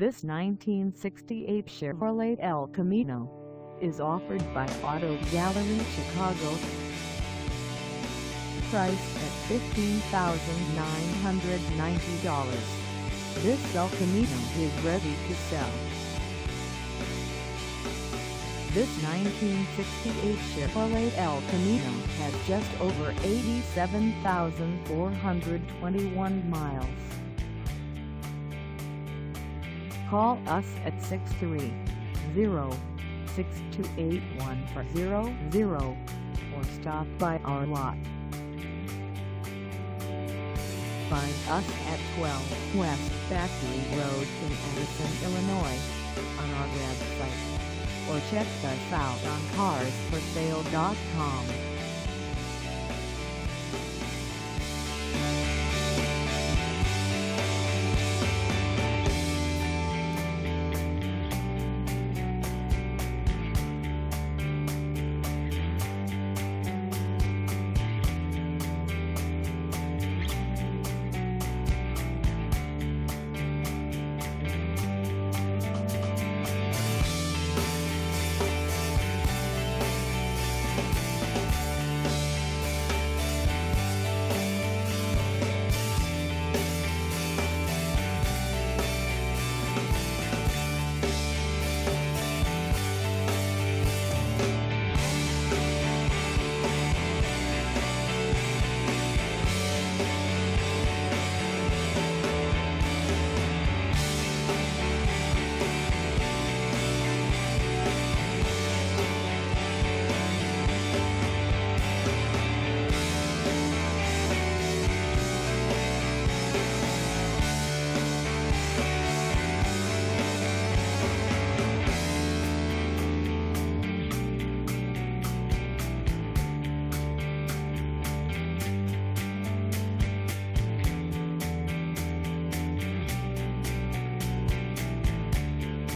This 1968 Chevrolet El Camino is offered by Auto Gallery Chicago. Priced at $15,990, this El Camino is ready to sell. This 1968 Chevrolet El Camino has just over 87,421 miles. Call us at 630-6281-400 or stop by our lot. Find us at 12 West Factory Road in Addison, Illinois, on our website, or check us out on carsforsale.com.